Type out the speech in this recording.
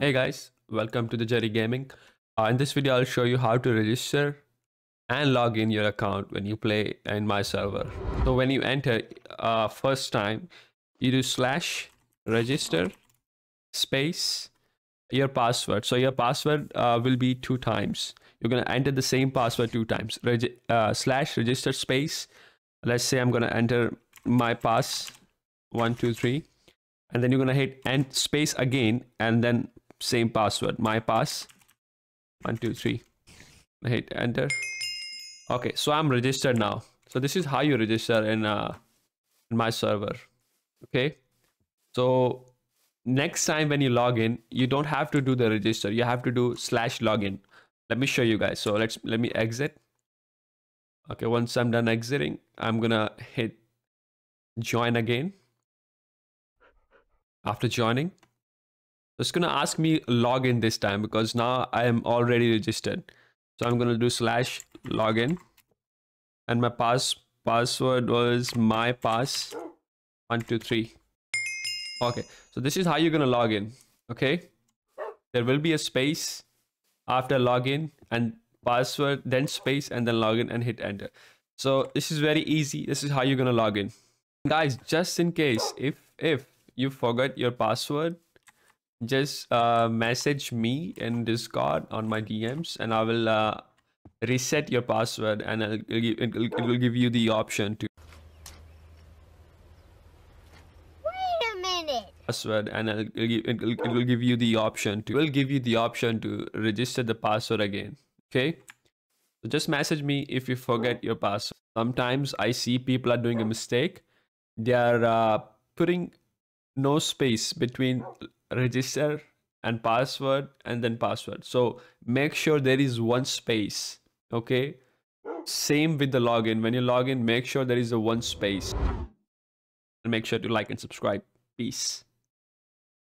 Hey guys, welcome to the Jury Gaming. In this video, I'll show you how to register and log in your account when you play in my server. So when you enter first time, you do /register space your password. So your password will be 2 times. You're going to enter the same password 2 times. /register space. Let's say I'm going to enter my pass 1, 2, 3. And then you're going to hit and space again and then same password, my pass 1, 2, 3. I hit enter. Okay, so I'm registered now. So this is how you register in my server. Okay, so next time when you log in, you don't have to do the register. You have to do /login. Let me show you guys. So let me exit. Okay, once I'm done exiting, I'm gonna hit join again. After joining, it's gonna ask me login this time because now I am already registered. So I'm gonna do /login, and my password was my pass 1, 2, 3. Okay, so this is how you're gonna log in. Okay, there will be a space after login and password, then space and then login, and hit enter. So this is very easy. This is how you're gonna log in, guys. Just in case if you forgot your password, just message me in Discord on my DMs, and I will reset your password, and it will give you the option to register the password again. Okay, so just message me if you forget your password. Sometimes I see people are doing a mistake. They are putting no space between register and password and then password. So make sure there is one space. Okay, same with the login. When you log in, make sure there is a one space, and make sure to like and subscribe. Peace.